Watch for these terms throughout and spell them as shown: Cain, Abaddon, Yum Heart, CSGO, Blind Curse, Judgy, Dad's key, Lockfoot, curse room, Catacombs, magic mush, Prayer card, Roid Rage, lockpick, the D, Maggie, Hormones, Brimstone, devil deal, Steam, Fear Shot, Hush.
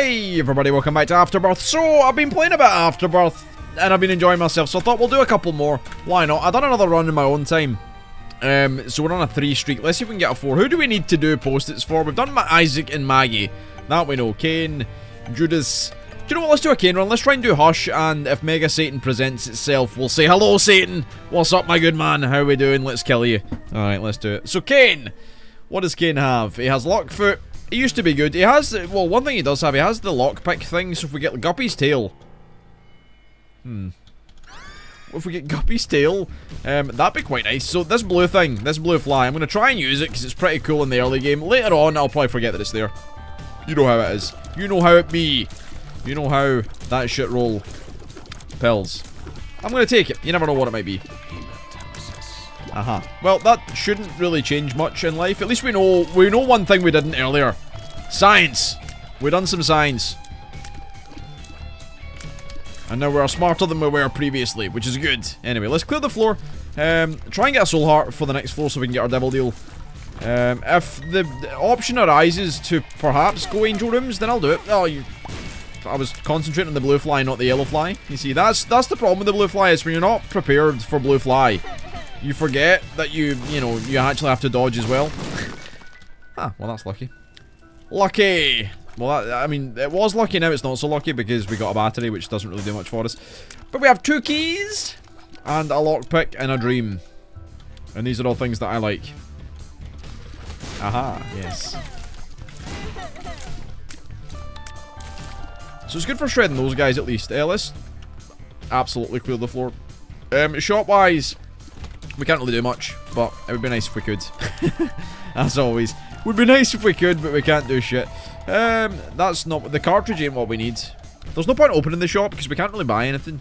Hi everybody, welcome back to Afterbirth. So, I've been playing a bit of Afterbirth, and I've been enjoying myself, so I thought we'll do a couple more. Why not? I've done another run in my own time. So we're on a 3 streak. Let's see if we can get a 4. Who do we need to do post-its for? We've done Isaac and Maggie. That we know. Cain, Judas. Do you know what? Let's do a Cain run. Let's try and do Hush, and if Mega Satan presents itself, we'll say, hello, Satan! What's up, my good man? How we doing? Let's kill you. Alright, let's do it. So, Cain! What does Cain have? He has Lockfoot. He used to be good. He has, well, one thing he does have, he has the lockpick thing, so if we get Guppy's tail. If we get Guppy's tail, that'd be quite nice. So this blue thing, this blue fly, I'm going to try and use it because it's pretty cool in the early game. Later on, I'll probably forget that it's there. You know how it is. You know how it be. You know how that shit roll. Pills. I'm going to take it. You never know what it might be. Well, that shouldn't really change much in life. At least we know one thing we didn't earlier. Science. We done some science. And now we're smarter than we were previously, which is good. Anyway, let's clear the floor. Try and get a soul heart for the next floor so we can get our devil deal. If the option arises to perhaps go angel rooms, then I'll do it. Oh, I was concentrating on the blue fly, not the yellow fly. You see, that's the problem with the blue fly, is when you're not prepared for blue fly, you forget that you actually have to dodge as well. Well, that's lucky. Lucky! Well, I mean, it was lucky, now it's not so lucky because we got a battery, which doesn't really do much for us. But we have 2 keys, and a lockpick, and a dream. And these are all things that I like. Yes. So it's good for shredding those guys, at least. Let's absolutely clear the floor. Shop-wise, we can't really do much, but it would be nice if we could. As always. Would be nice if we could, but we can't do shit. That's not... The cartridge ain't what we need. There's no point opening the shop, because we can't really buy anything.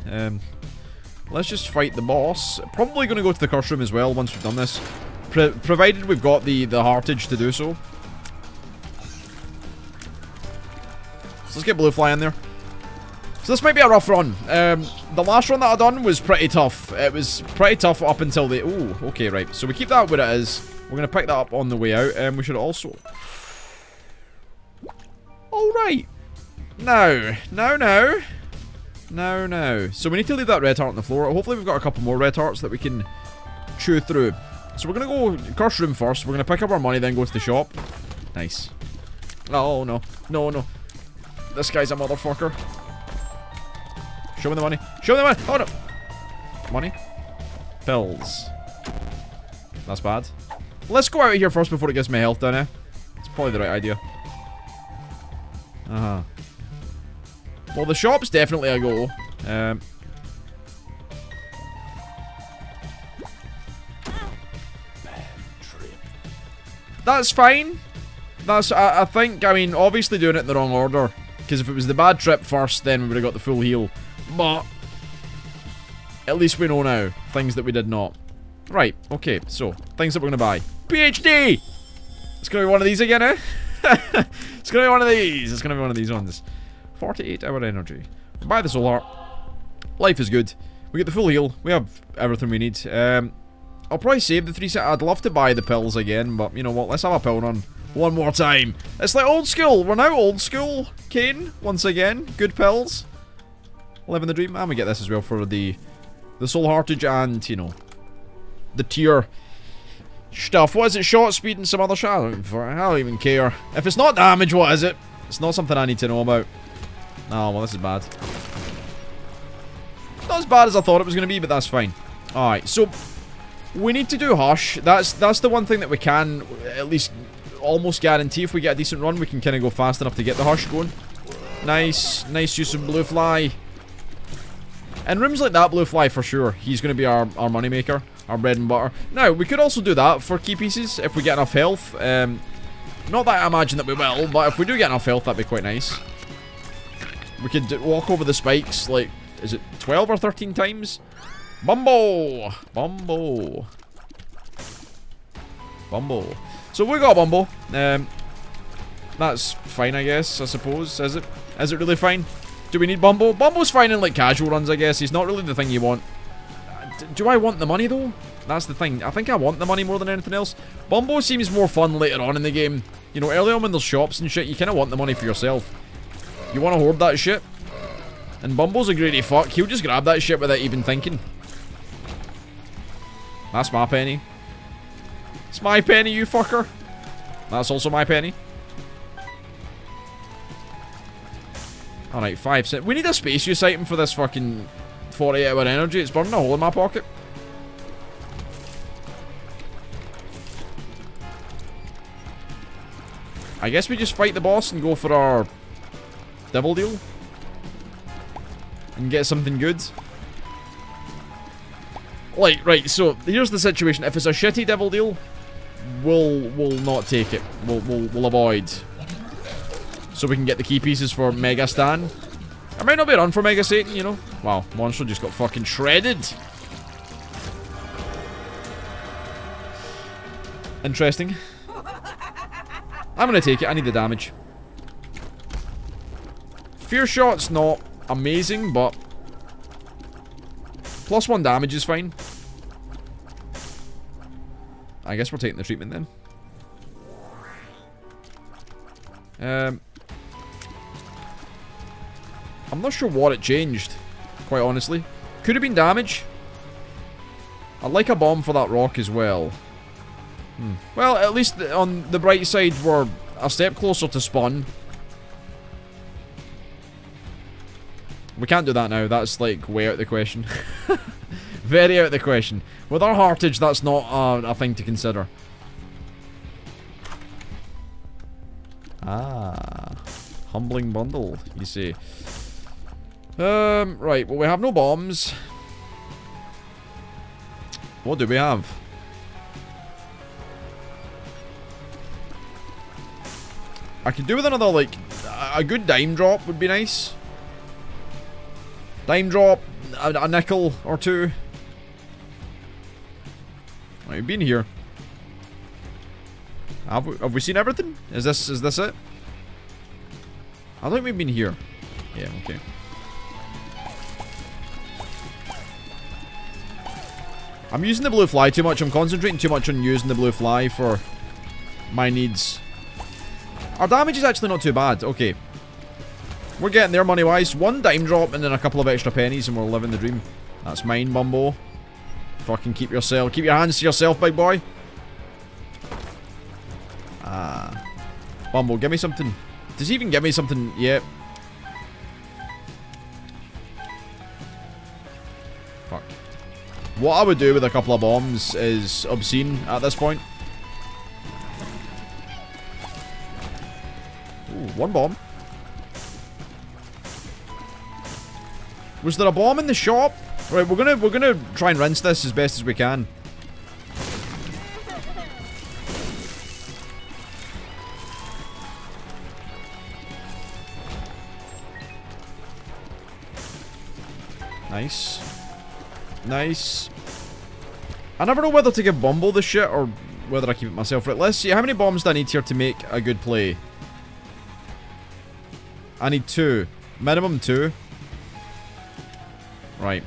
Let's just fight the boss. Probably going to go to the curse room as well, once we've done this. Provided we've got the heartage to do so. So let's get blue fly in there. So this might be a rough run. The last run that I done was pretty tough. It was pretty tough up until the... Oh, okay, right. So we keep that where it is. We're going to pick that up on the way out, and we should also... Alright. No. So we need to leave that red heart on the floor. Hopefully we've got a couple more red hearts that we can chew through. So we're going to go curse room first. We're going to pick up our money, then go to the shop. Nice. Oh, no. No. This guy's a motherfucker. Show me the money. Oh, no. Money. Pills. That's bad. Let's go out of here first before it gets my health down, eh? It's probably the right idea. Well, the shop's definitely a go. That's fine. That's, I think, I mean, obviously doing it in the wrong order. Because if it was the bad trip first, then we would have got the full heal. But, at least we know now. Things that we did not. Right, okay, so, things that we're going to buy. PhD! It's going to be one of these again, eh? It's going to be one of these. It's going to be one of these ones. 48 hour energy. Buy the soul heart. Life is good. We get the full heal. We have everything we need. I'll probably save the 3 set. I'd love to buy the pills again, but you know what? Let's have a pill run. One more time. It's like old school. We're now old school. Cain, once again. Good pills. Living the dream. And we get this as well for the soul heartage and, you know, the tier stuff. What is it? Shot speed and some other shit? I don't even care. If it's not damage, what is it? It's not something I need to know about. Oh, well, this is bad. Not as bad as I thought it was going to be, but that's fine. Alright, so we need to do Hush. That's the one thing that we can at least almost guarantee. If we get a decent run, we can kind of go fast enough to get the Hush going. Nice. Nice use of blue fly. In rooms like that, blue fly for sure. He's going to be our money maker. Our bread and butter. Now, we could also do that for key pieces if we get enough health. Not that I imagine that we will, but if we do get enough health, that'd be quite nice. We could walk over the spikes, like, is it 12 or 13 times? Bumbo. So we got Bumbo. That's fine, I guess, I suppose. Is it really fine? Do we need Bumbo? Bumbo's fine in, like, casual runs, I guess. He's not really the thing you want. Do I want the money, though? That's the thing. I think I want the money more than anything else. Bumbo seems more fun later on in the game. You know, early on when there's shops and shit, you kind of want the money for yourself. You want to hoard that shit? And Bumble's a greedy fuck. He'll just grab that shit without even thinking. That's my penny. It's my penny, you fucker. That's also my penny. Alright, 5 cents. We need a space use item for this fucking 48 hour energy. It's burning a hole in my pocket. I guess we just fight the boss and go for our devil deal. And get something good. Like, right, so here's the situation. If it's a shitty devil deal, we'll not take it. We'll avoid. So we can get the key pieces for Mega Stan. I might not be run for Mega Satan, you know. Wow, Monster just got fucking shredded. Interesting. I'm gonna take it, I need the damage. Fear shot's not amazing, but plus 1 damage is fine. I guess we're taking the treatment then. I'm not sure what it changed, quite honestly. Could have been damage. I'd like a bomb for that rock as well. Hmm. Well, at least on the bright side, we're a step closer to spawn. We can't do that now. That's, like, way out of the question. Very out of the question. With our heartage, that's not a thing to consider. Ah. Humbling bundle, you see. Right. Well, we have no bombs. What do we have? I could do with another, like, a good dime drop would be nice. Dime drop, a nickel or two. Right, we've been here. Have we seen everything? Is this it? I don't think we've been here. Yeah, okay. I'm using the blue fly too much. I'm concentrating too much on using the blue fly for my needs. Our damage is actually not too bad. Okay. We're getting there money-wise. One dime drop and then a couple of extra pennies and we're living the dream. That's mine, Bumbo. Fucking keep your hands to yourself, big boy. Ah. Bumbo, give me something. Does he even give me something? Yep. Fuck. What I would do with a couple of bombs is obscene at this point. Ooh, one bomb. Was there a bomb in the shop? Right, we're gonna try and rinse this as best as we can. Nice. Nice. I never know whether to give Bumble the shit or whether I keep it myself. Right, let's see. How many bombs do I need here to make a good play? I need 2. Minimum 2. Right.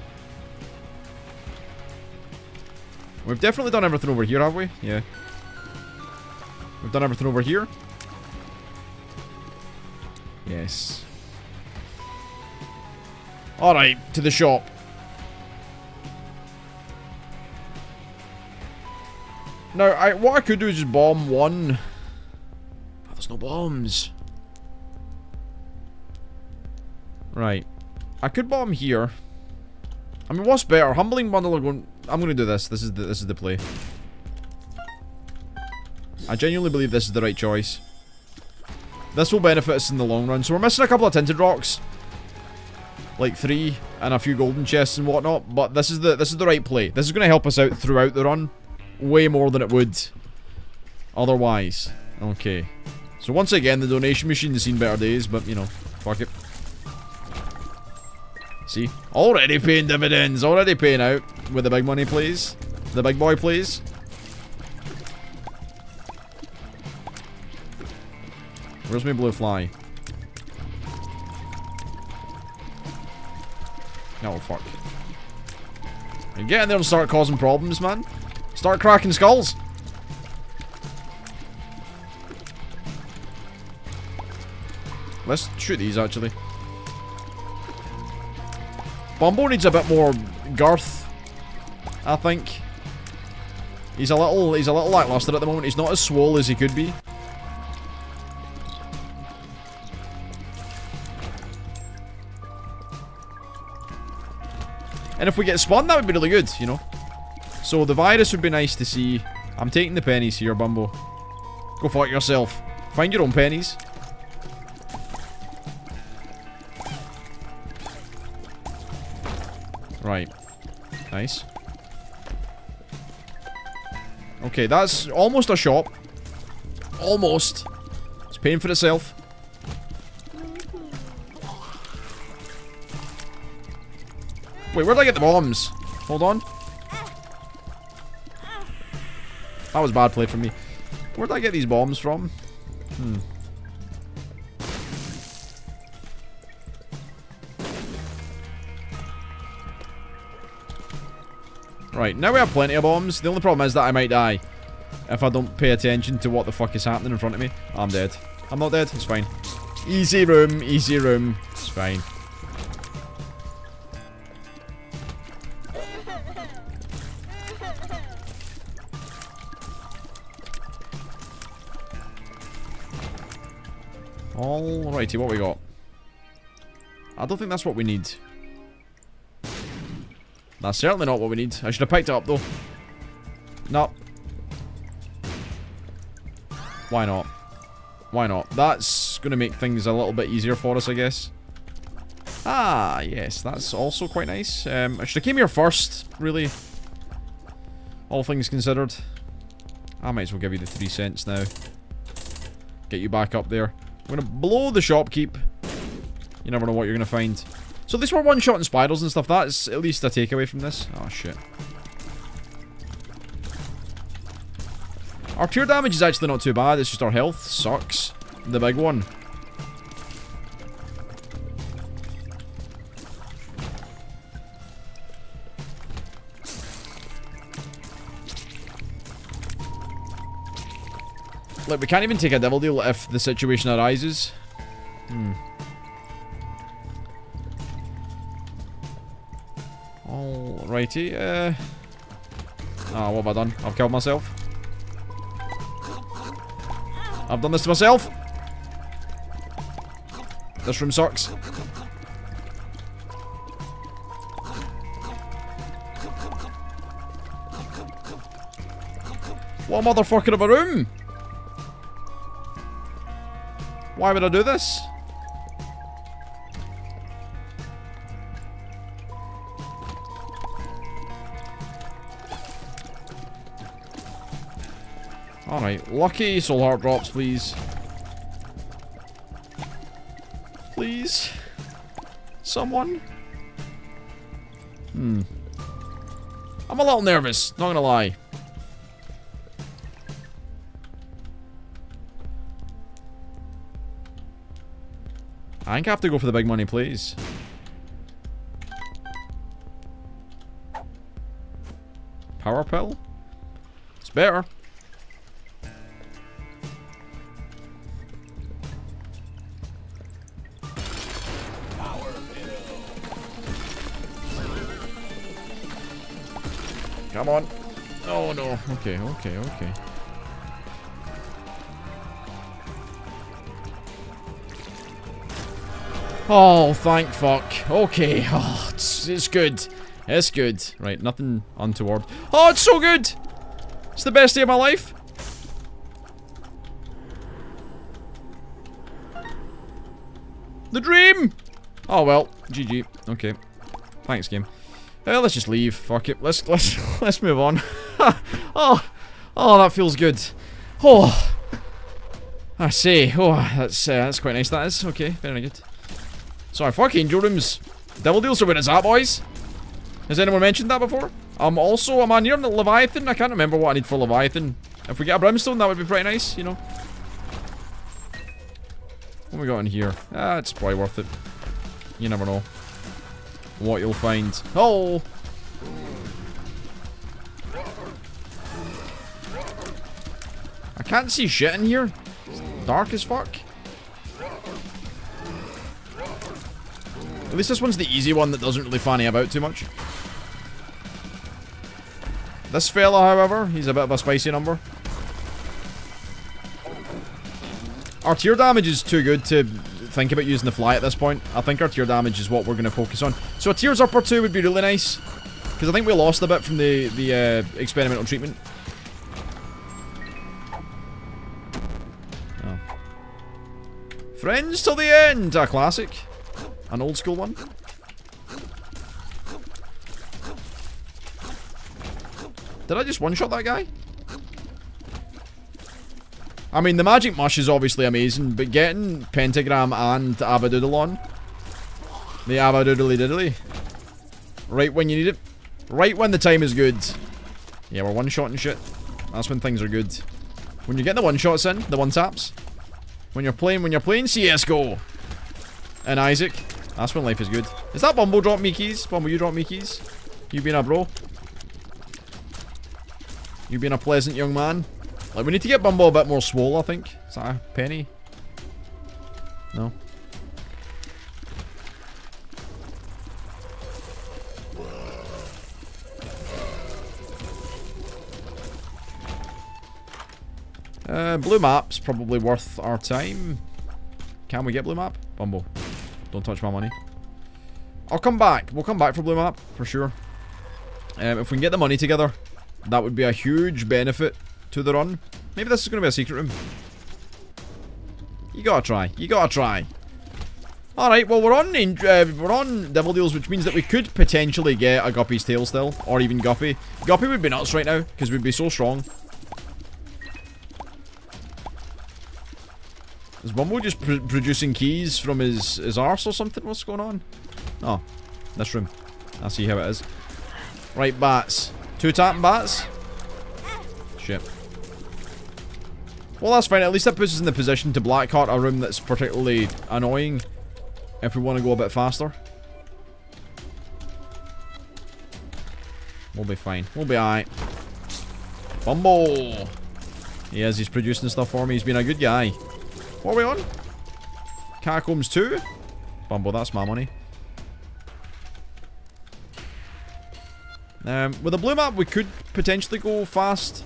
We've definitely done everything over here, have we? Yeah. We've done everything over here. Yes. Alright, to the shop. Now, what I could do is just bomb one. Oh, there's no bombs. Right. I could bomb here. I mean, what's better? Humbling bundle or going... I'm gonna do this. This is the play. I genuinely believe this is the right choice. This will benefit us in the long run. So we're missing a couple of tinted rocks. Like 3 and a few golden chests and whatnot. But this is the right play. This is gonna help us out throughout the run. Way more than it would otherwise. Okay. So once again, the donation machine has seen better days, but you know, fuck it. See? Already paying dividends, already paying out. With the big money, please. The big boy, please. Where's my blue fly? Oh, fuck. And get in there and start causing problems, man. Start cracking skulls. Let's shoot these, actually. Bumbo needs a bit more girth, I think. He's a little lackluster at the moment. He's not as swole as he could be. And if we get spun, that would be really good, you know. So the virus would be nice to see. I'm taking the pennies here, Bumbo. Go fuck yourself. Find your own pennies. Right. Nice. Okay, that's almost a shop. Almost. It's paying for itself. Wait, where did I get the bombs? Hold on. That was bad play from me. Where did I get these bombs from? Right, now we have plenty of bombs. The only problem is that I might die if I don't pay attention to what the fuck is happening in front of me. I'm dead. I'm not dead. It's fine. Easy room, easy room. It's fine. Alrighty, what we got? I don't think that's what we need. That's certainly not what we need. I should have picked it up, though. No. Why not? Why not? That's going to make things a little bit easier for us, I guess. Ah, yes. That's also quite nice. I should have came here first, really. All things considered. I might as well give you the 3 cents now. Get you back up there. I'm going to blow the shopkeep. You never know what you're going to find. So these were one-shotting spirals and stuff. That's at least a takeaway from this. Oh, shit. Our pure damage is actually not too bad. It's just our health sucks. The big one. Look, we can't even take a devil deal if the situation arises. Alrighty, what have I done? I've killed myself. I've done this to myself! This room sucks. What a motherfucker of a room! Why would I do this? Alright, lucky soul heart drops, please. Please? Someone? I'm a little nervous, not gonna lie. I think I have to go for the big money, please. Power pill? It's better. Come on. Oh no. Okay, okay, okay. Oh, thank fuck. Okay. Oh, it's good. It's good. Right, nothing untoward. Oh, it's so good! It's the best day of my life. The dream! Oh well. GG. Okay. Thanks, game. Let's just leave. Fuck it. Let's move on. oh, that feels good. Oh, I see. Oh, that's quite nice. That is okay. Very good. Sorry. Fuck angel rooms. Devil deals are what it's at, boys. Has anyone mentioned that before? Also, am I near the Leviathan? I can't remember what I need for Leviathan. If we get a brimstone, that would be pretty nice, you know. What we got in here? Ah, it's probably worth it. You never know what you'll find. Oh! I can't see shit in here. It's dark as fuck. At least this one's the easy one that doesn't really fanny about too much. This fella, however, he's a bit of a spicy number. Our tier damage is too good to think about using the fly at this point. I think our tier damage is what we're going to focus on. So a tiers up or two would be really nice, because I think we lost a bit from the experimental treatment. Oh. Friends till the end! A classic. An old school one. Did I just one-shot that guy? I mean, the magic mush is obviously amazing, but getting pentagram and abadoodle on, the abadoodly diddly, right when you need it, right when the time is good. Yeah, we're one-shotting shit. That's when things are good. When you're getting the one-shots in, the one-taps. When you're playing CSGO and Isaac, that's when life is good. Is that Bumble drop me keys? Bumble, you drop me keys? You being a bro? You being a pleasant young man. Like, we need to get Bumbo a bit more swole, I think. Is that a penny? No. Blue map's probably worth our time. Can we get blue map? Bumbo, don't touch my money. I'll come back. We'll come back for blue map, for sure. If we can get the money together, that would be a huge benefit to the run. Maybe this is going to be a secret room. You gotta try. You gotta try. Alright, well we're on devil deals, which means that we could potentially get a Guppy's tail still. Or even Guppy. Guppy would be nuts right now, because we'd be so strong. Is Bumbo just producing keys from his arse or something? What's going on? Oh, this room. I see how it is. Right, bats. Two tapping bats. Shit. Well, that's fine. At least that puts us in the position to black card a room that's particularly annoying if we want to go a bit faster. We'll be fine. We'll be alright. Bumble! He is. He's producing stuff for me. He's been a good guy. What are we on? Catacombs 2? Bumble, that's my money. With a blue map, we could potentially go fast.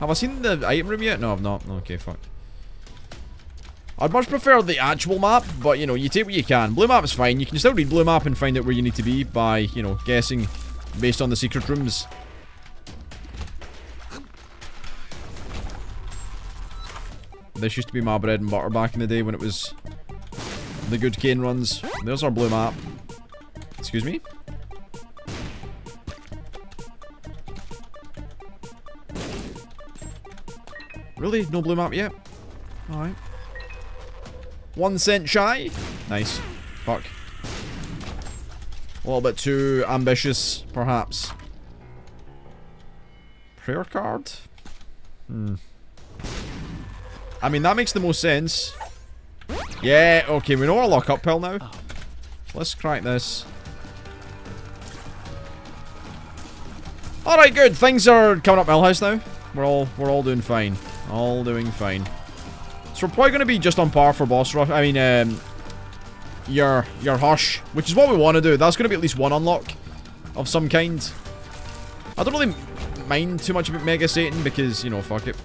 Have I seen the item room yet? No, I've not. Okay, fuck. I'd much prefer the actual map, but, you know, you take what you can. Blue map's fine. You can still read blue map and find out where you need to be by, you know, guessing based on the secret rooms. This used to be my bread and butter back in the day when it was the good Cain runs. There's our blue map. Excuse me? Really? No blue map yet? Alright. 1 cent shy? Nice. Fuck. A little bit too ambitious, perhaps. Prayer card? Hmm. I mean, that makes the most sense. Yeah, okay, we know our lock-up pill now. Let's crack this. Alright, good. Things are coming up Hellhouse now. We're all doing fine. All doing fine. So we're probably going to be just on par for boss rush. I mean, your Hush, which is what we want to do. That's going to be at least one unlock of some kind. I don't really mind too much about Mega Satan because, you know, fuck it.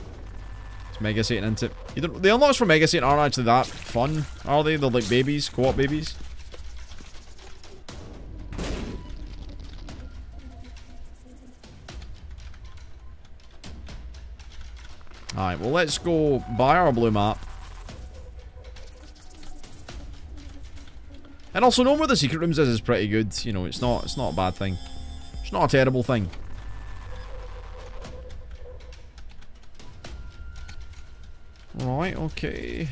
It's Mega Satan, isn't it? You don't, the unlocks for Mega Satan aren't actually that fun, are they? They're like babies, co-op babies. Alright, well let's go buy our blue map. And also knowing where the secret rooms is pretty good. You know, it's not a bad thing. It's not a terrible thing. Right, okay.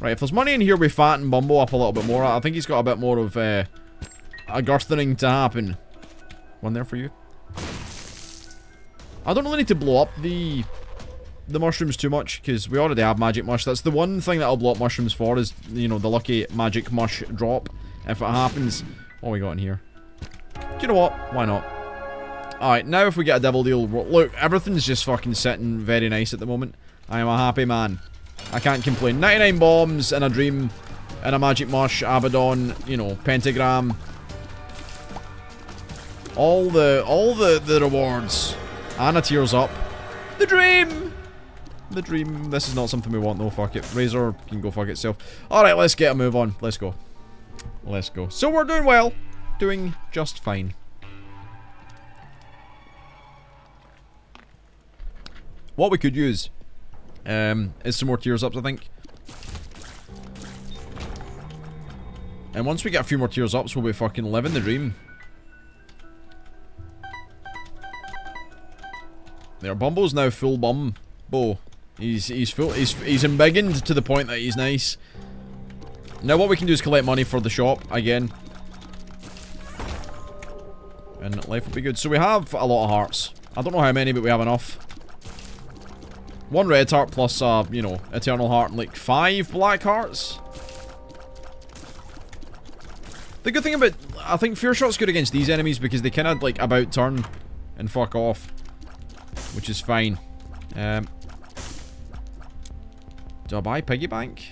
Right, if there's money in here, we fatten Bumbo up a little bit more. I think he's got a bit more of a girthening to happen. One there for you. I don't really need to blow up the mushrooms too much, because we already have magic mush. That's the one thing that I'll blow up mushrooms for is, you know, the lucky magic mush drop, if it happens. What we got in here? Do you know what? Why not? Alright, now if we get a devil deal, look, everything's just fucking sitting very nice at the moment. I am a happy man. I can't complain. 99 bombs and a dream and a magic mush, Abaddon, you know, pentagram. All the rewards. Anna tears up. The dream! The dream. This is not something we want though, fuck it. Razor can go fuck itself. Alright, let's get a move on. Let's go. Let's go. So we're doing well. Doing just fine. What we could use is some more tears ups, I think. And once we get a few more tears ups, we'll be fucking living the dream. There, Bumbo's now full Bumbo. He's full. He's embiggened to the point that he's nice. Now what we can do is collect money for the shop again, and life will be good. So we have a lot of hearts. I don't know how many, but we have enough. One red heart plus you know, eternal heart, and like 5 black hearts. The good thing about, I think Fear Shot's good against these enemies because they kind of like about turn and fuck off, which is fine. Do I buy piggy bank?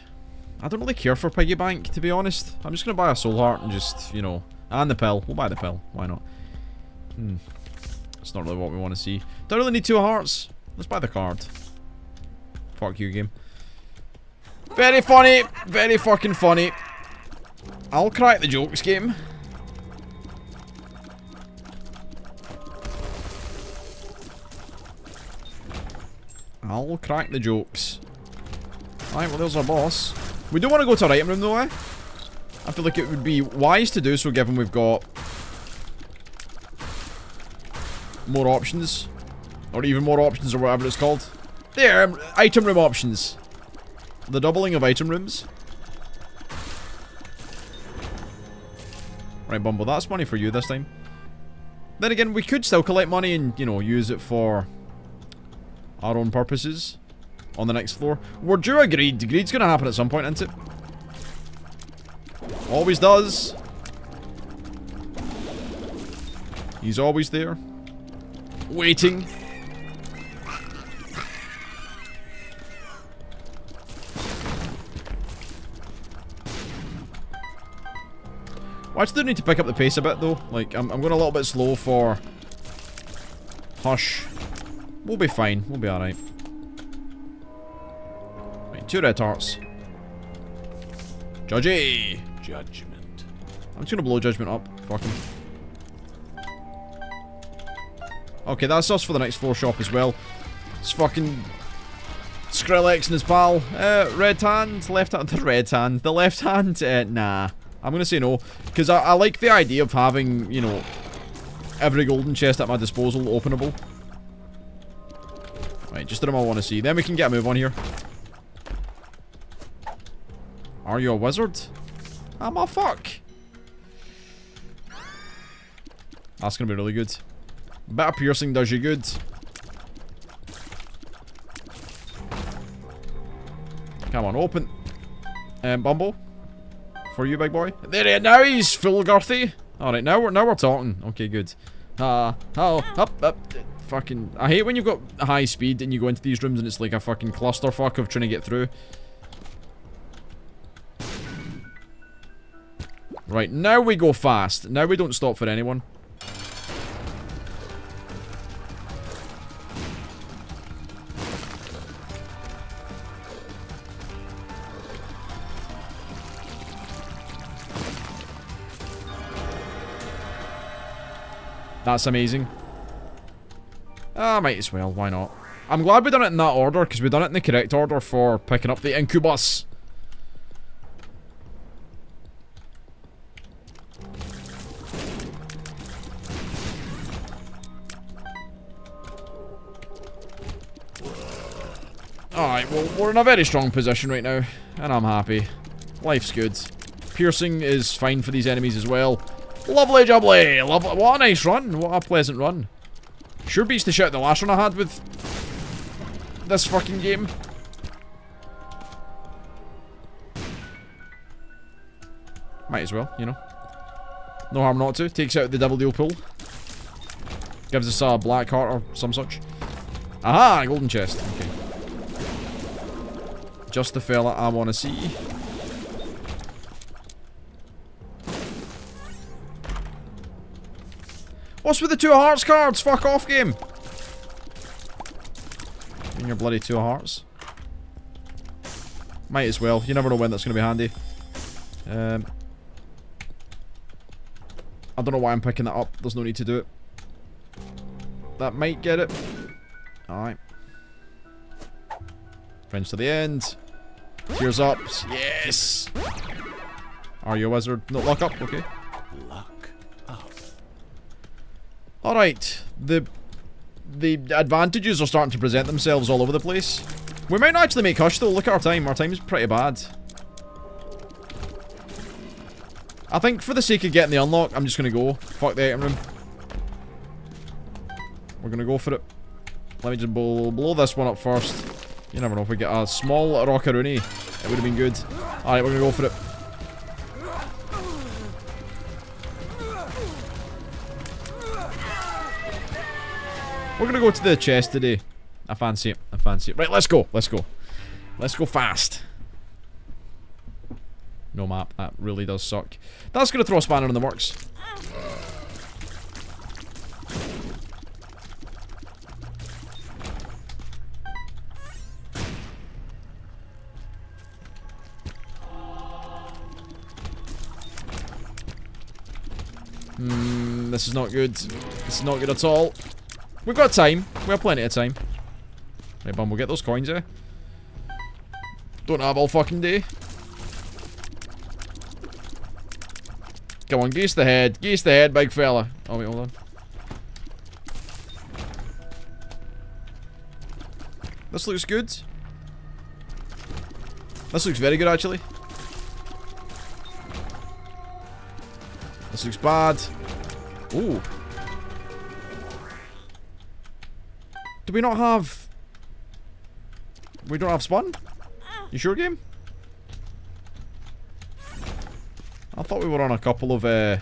I don't really care for piggy bank, to be honest. I'm just going to buy a soul heart and just, you know, and the pill. We'll buy the pill. Why not? That's not really what we want to see. Don't really need 2 hearts. Let's buy the card. Fuck you, game. Very funny. Very fucking funny. I'll crack the jokes, game. I'll crack the jokes. Alright, well there's our boss. We do want to go to an item room though, eh? I feel like it would be wise to do so given we've got more options. Or even more options or whatever it's called. There! Item room options. The doubling of item rooms. Right, Bumble, that's money for you this time. Then again, we could still collect money and, you know, use it for our own purposes on the next floor. We're due a greed. Greed's gonna happen at some point, isn't it? Always does. He's always there. Waiting. Well, I still need to pick up the pace a bit though. Like, I'm going a little bit slow for Hush. We'll be fine. We'll be alright. Right, 2 red hearts. Judgy! Judgment. I'm just gonna blow Judgment up. Fuck him. Okay, that's us for the next floor shop as well. It's fucking Skrillex and his pal. Red hand, left hand. The red hand. The left hand. Nah. I'm gonna say no. Because I like the idea of having, you know, every golden chest at my disposal openable. Right, just the room I want to see. Then we can get a move on here. Are you a wizard? I'm a fuck. That's going to be really good. A bit of piercing does you good. Come on, open. Bumble. For you, big boy. There he is. Now he's full girthy. Alright, now we're talking. Okay, good. Up. Fucking, I hate when you've got high speed and you go into these rooms and it's like a fucking clusterfuck of trying to get through. Right, now we go fast. Now we don't stop for anyone. That's amazing. Ah, might as well, why not? I'm glad we done it in that order, because we done it in the correct order for picking up the incubus. Alright, well, we're in a very strong position right now, and I'm happy. Life's good. Piercing is fine for these enemies as well. Lovely jubbly! Lovely. What a nice run, what a pleasant run. Sure beats the shit out the last one I had with this fucking game. Might as well, you know. No harm not to. Takes out the devil deal pool. Gives us a black heart or some such. Aha! Golden chest. Okay. Just the fella I want to see. What's with the two of hearts cards? Fuck off, game. In your bloody two of hearts. Might as well. You never know when that's going to be handy. I don't know why I'm picking that up. There's no need to do it. That might get it. Alright. Friends to the end. Tears up. Yes! Are you a wizard? No, lock up. Okay. Lock up. Alright. The advantages are starting to present themselves all over the place. We might not actually make Hush though. Look at our time. Our time is pretty bad. I think for the sake of getting the unlock, I'm just going to go. Fuck the item room. We're going to go for it. Let me just blow this one up first. You never know, if we get a small rockaroony, it would have been good. Alright, we're going to go for it. We're going to go to the chest today. I fancy it. I fancy it. Right, let's go. Let's go. Let's go fast. No map. That really does suck. That's going to throw a spanner in the works. This is not good. This is not good at all. We've got time. We have plenty of time. Right, Bumble, get those coins, eh? Don't have all fucking day. Come on, geese the head. Geese the head, big fella. Oh, wait, hold on. This looks good. This looks very good, actually. This looks bad. Ooh. Do we not have... We don't have spawn? You sure, game? I thought we were on a couple of, I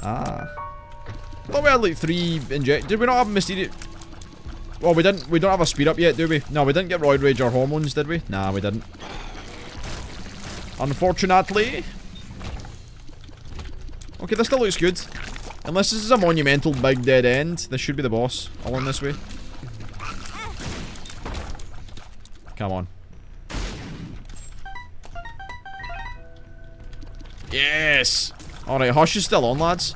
thought we had, like, three inject... Did we not have mysterious... Well, we didn't... We don't have a speed up yet, do we? No, we didn't get roid rage or hormones, did we? Nah, we didn't. Unfortunately. Okay, this still looks good. Unless this is a monumental big dead end. This should be the boss. Along this way. Come on. Yes! Alright, Hush is still on, lads.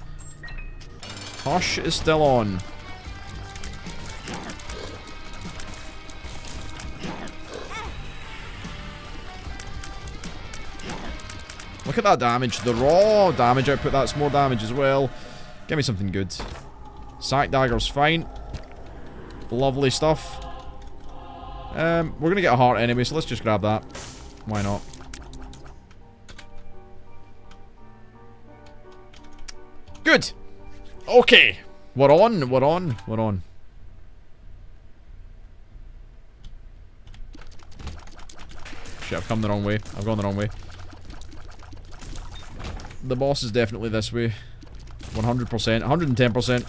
Hush is still on. Look at that damage. The raw damage output, that's more damage as well. Give me something good. Sack dagger's fine. Lovely stuff. We're gonna get a heart anyway, so let's just grab that. Why not? Good. Okay. We're on, we're on, we're on. Shit, I've come the wrong way. I've gone the wrong way. The boss is definitely this way. 100%, 110%.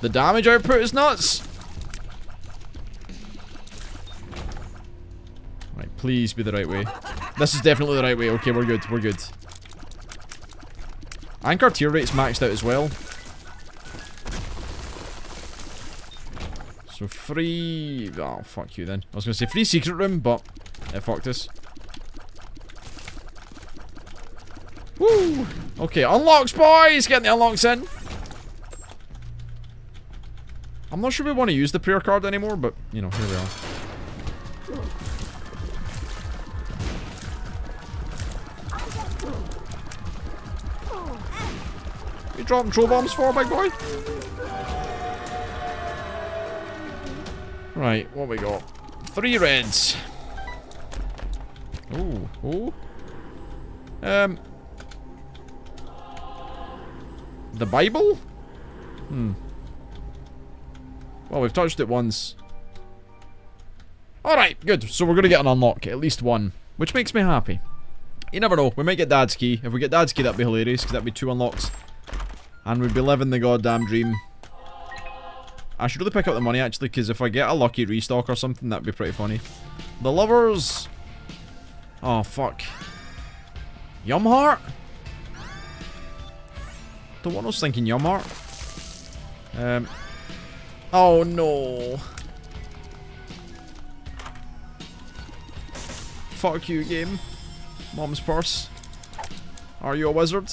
The damage output is nuts! Right, please be the right way. This is definitely the right way. Okay, we're good, we're good. Anchor tier rate's maxed out as well. So free... Oh, fuck you then. I was going to say free secret room, but it fucked us. Woo! Okay, unlocks, boys! Getting the unlocks in. I'm not sure we want to use the prayer card anymore, but, you know, here we are. What are you dropping troll bombs for, big boy? Right, what we got? Three reds. Ooh, ooh. The Bible? Well, we've touched it once. Alright, good. So we're going to get an unlock. At least one. Which makes me happy. You never know. We might get Dad's key. If we get Dad's key, that'd be hilarious. Because that'd be two unlocks. And we'd be living the goddamn dream. I should really pick up the money actually, because if I get a lucky restock or something, that'd be pretty funny. The lovers! Oh fuck. Yum Heart? Don't want no stinking Yum Heart. Oh no. Fuck you, game. Mom's purse. Are you a wizard?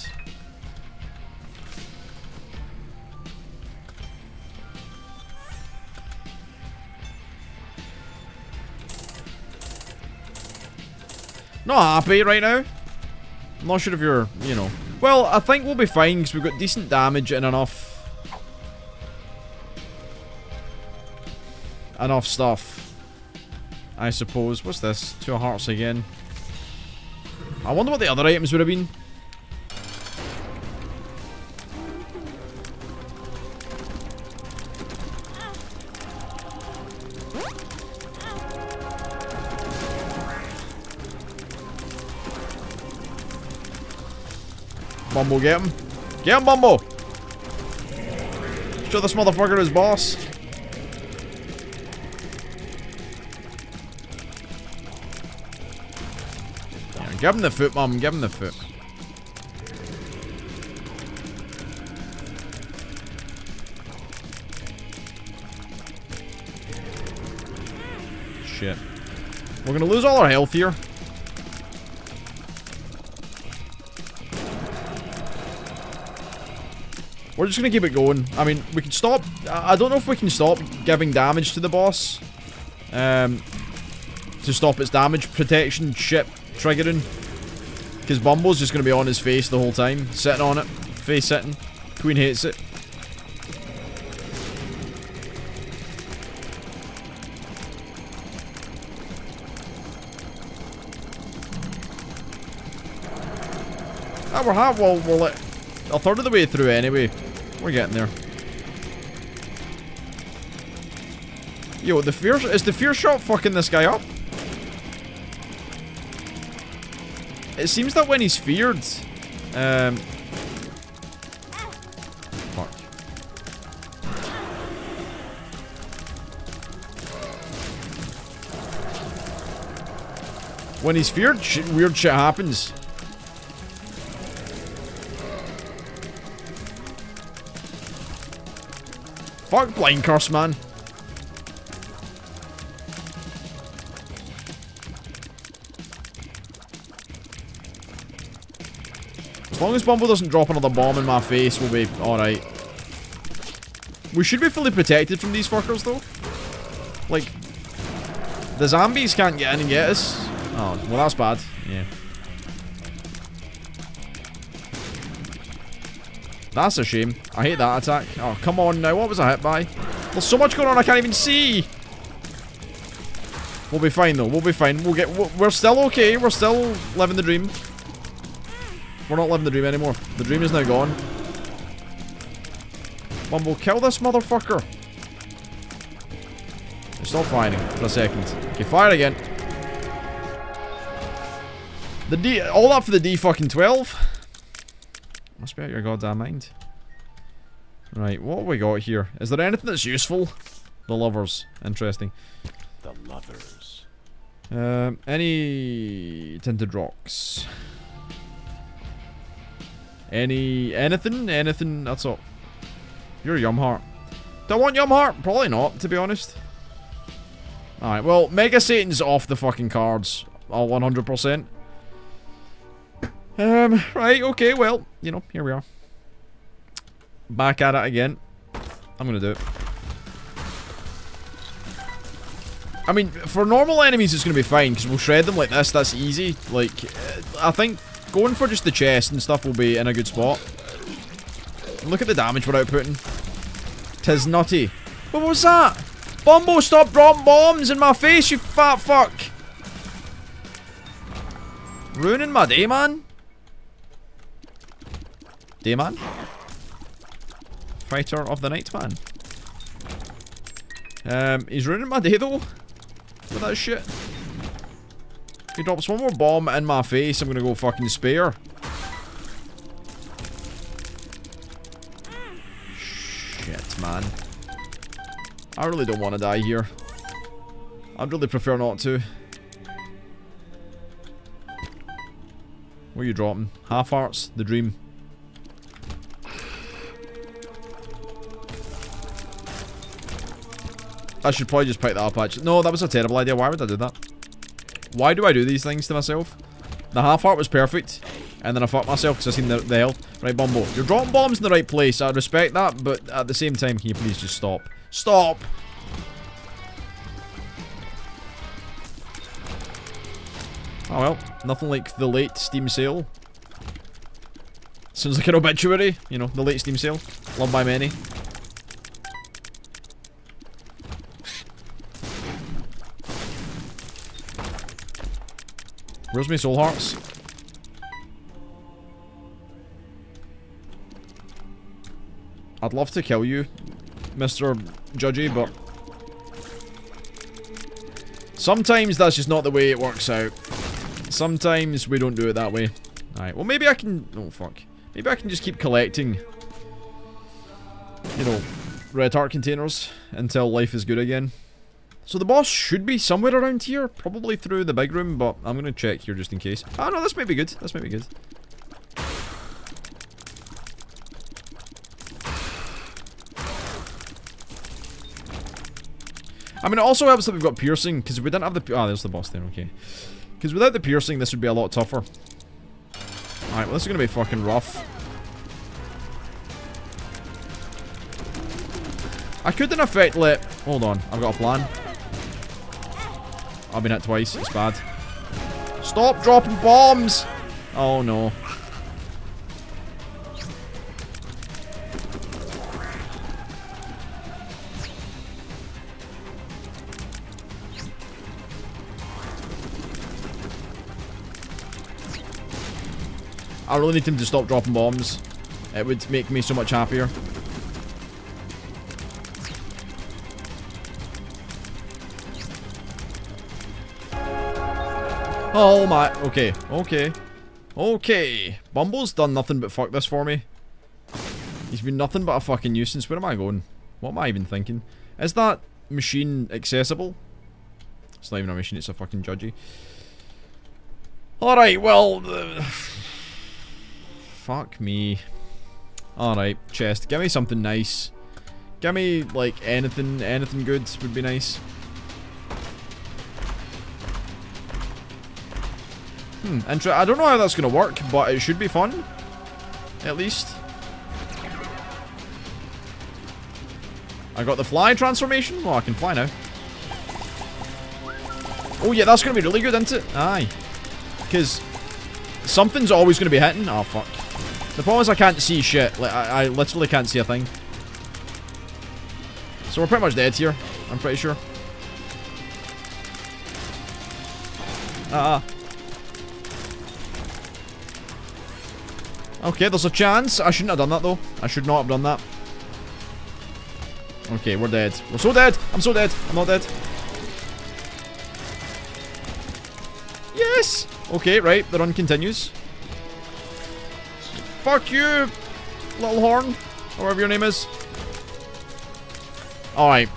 Not happy right now. I'm not sure if you're, you know. Well, I think we'll be fine because we've got decent damage and enough stuff, I suppose. What's this? Two of hearts again. I wonder what the other items would have been. Bumbo, get him. Get him, Bumbo! Show this motherfucker his boss. Yeah, give him the foot, Mum. Give him the foot. Shit. We're gonna lose all our health here. We're just gonna keep it going. I mean, we can stop. I don't know if we can stop giving damage to the boss. To stop its damage protection shit triggering. Because Bumbo's just gonna be on his face the whole time. Sitting on it. Face sitting. Queen hates it. Ah, we're half, well, we're like a third of the way through anyway. We're getting there. Yo, is the fear shot fucking this guy up? It seems that when he's feared, fuck. When he's feared, weird shit happens. Fuck blind curse, man. As long as Bumble doesn't drop another bomb in my face, we'll be alright. We should be fully protected from these fuckers, though. Like, the zombies can't get in and get us. Oh, well that's bad. Yeah. That's a shame. I hate that attack. Oh, come on now. What was I hit by? There's so much going on I can't even see. We'll be fine, though. We'll be fine. We'll get... We're still okay. We're still living the dream. We're not living the dream anymore. The dream is now gone. Bumble, kill this motherfucker. It's not firing for a second. Okay, fire again. The D... All that for the D fucking 12. Must be out your goddamn mind. Right, what have we got here? Is there anything that's useful? The lovers. Interesting. The lovers. Any tinted rocks? Anything, that's all. You're Yum Heart. Do I want Yum Heart? Probably not, to be honest. Alright, well, Mega Satan's off the fucking cards. All 100%. Right, okay, well, you know, here we are. Back at it again. I'm gonna do it. I mean, for normal enemies it's gonna be fine, because we'll shred them like this, that's easy. Like, I think going for just the chest and stuff will be in a good spot. Look at the damage we're outputting. Tis nutty. What was that? Bumbo, stop dropping bombs in my face, you fat fuck! Ruining my day, man. Dayman? Fighter of the night, man. He's ruining my day, though. With that shit. If he drops one more bomb in my face, I'm gonna go fucking spare. Shit, man. I really don't want to die here. I'd really prefer not to. What are you dropping? Half hearts? The dream. I should probably just pick that up actually. No, that was a terrible idea. Why would I do that? Why do I do these things to myself? The half heart was perfect. And then I fucked myself because I seen the health. Right, Bumbo. You're dropping bombs in the right place. I respect that. But at the same time, can you please just stop? Stop! Oh well. Nothing like the late Steam sale. Sounds like an obituary. You know, the late Steam sale. Loved by many. Where's my soul hearts? I'd love to kill you, Mr. Judgy, but sometimes that's just not the way it works out. Sometimes we don't do it that way. Alright, well maybe I can... Oh, fuck. Maybe I can just keep collecting, you know, red heart containers until life is good again. So the boss should be somewhere around here, probably through the big room, but I'm gonna check here just in case. Ah, no, this might be good. This might be good. I mean, it also helps that we've got piercing, because if we didn't have the... Ah, there's the boss there, okay. Because without the piercing, this would be a lot tougher. Alright, well, this is going to be fucking rough. I couldn't affect let... Hold on, I've got a plan. I've been hit twice, it's bad. Stop dropping bombs! Oh, no. I really need him to stop dropping bombs. It would make me so much happier. Oh my... Okay, okay. Okay. Bumble's done nothing but fuck this for me. He's been nothing but a fucking nuisance. Where am I going? What am I even thinking? Is that machine accessible? It's not even a machine, it's a fucking Judgy. Alright, well... Fuck me. Alright, chest. Give me something nice. Give me, like, anything. Anything good would be nice. Hmm, I don't know how that's gonna work, but it should be fun. At least. I got the fly transformation. Oh, I can fly now. Oh yeah, that's gonna be really good, isn't it? Aye. Because something's always gonna be hitting. Oh, fuck. The problem is I can't see shit. Like, I literally can't see a thing. So we're pretty much dead here, I'm pretty sure. Okay, there's a chance. I shouldn't have done that, though. I should not have done that. Okay, we're dead. We're so dead! I'm so dead! I'm not dead. Yes! Okay, right. The run continues. Fuck you, little horn, or whatever your name is. Alright,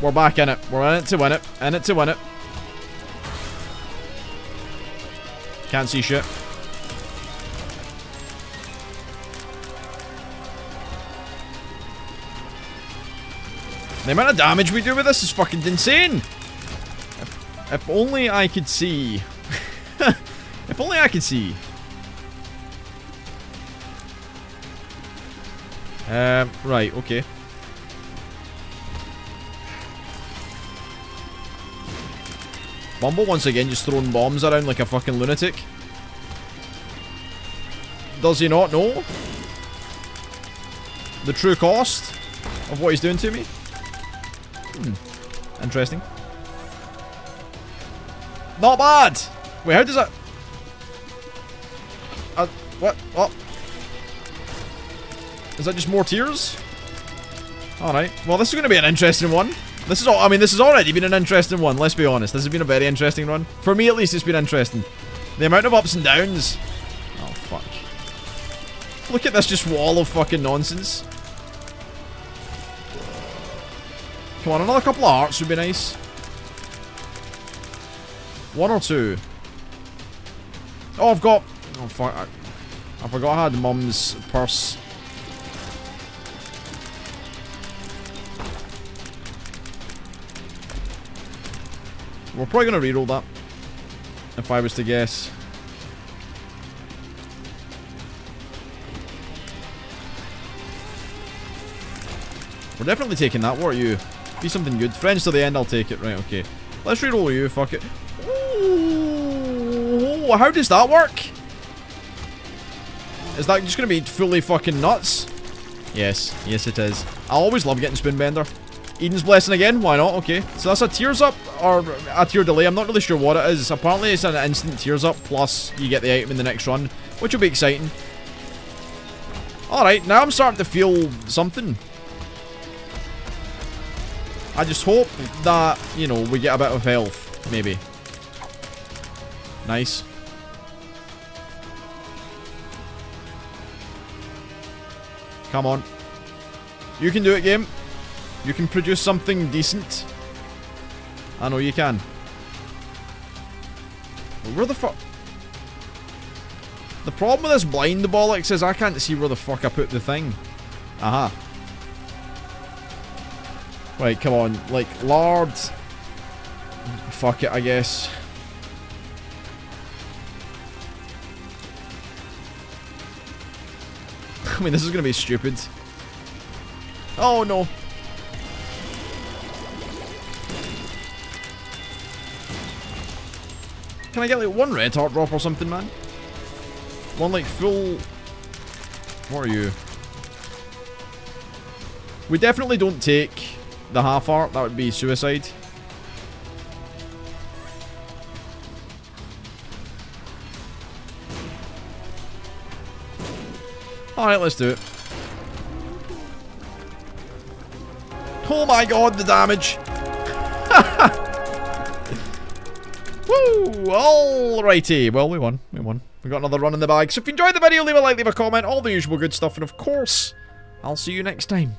we're back in it. We're in it to win it. In it to win it. Can't see shit. The amount of damage we do with this is fucking insane. If only I could see. If only I could see. Right, okay. Bumble once again just throwing bombs around like a fucking lunatic. Does he not know the true cost of what he's doing to me? Hmm. Interesting. Not bad! Wait, how does that... what? What? Is that just more tears? Alright. Well, this is going to be an interesting one. This is all. I mean, this has already been an interesting one, let's be honest. This has been a very interesting run. For me, at least, it's been interesting. The amount of ups and downs. Oh, fuck. Look at this just wall of fucking nonsense. Come on, another couple of hearts would be nice. One or two. Oh, I've got... Oh, fuck. I forgot I had Mom's purse. We're probably going to reroll that, if I was to guess. We're definitely taking that, what are you? Be something good. Friends to the end, I'll take it. Right, okay. Let's reroll you, fuck it. Ooh, how does that work? Is that just going to be fully fucking nuts? Yes. Yes, it is. I always love getting Spoonbender. Eden's Blessing again, why not? Okay, so that's a tears up, or a tier delay, I'm not really sure what it is. Apparently it's an instant tears up, plus you get the item in the next run, which will be exciting. Alright, now I'm starting to feel something. I just hope that, you know, we get a bit of health, maybe. Nice. Come on. You can do it, game. You can produce something decent. I know you can. But where the fuck? The problem with this blind bollocks is I can't see where the fuck I put the thing. Aha. Right, come on. Like, lard. Fuck it, I guess. I mean, this is gonna be stupid. Oh, no. Can I get like one red heart drop or something, man? One like full... What are you? We definitely don't take the half heart, that would be suicide. Alright, let's do it. Oh my god, the damage! Alrighty, well we won. We got another run in the bag. So if you enjoyed the video, leave a like, leave a comment, all the usual good stuff, and of course, I'll see you next time.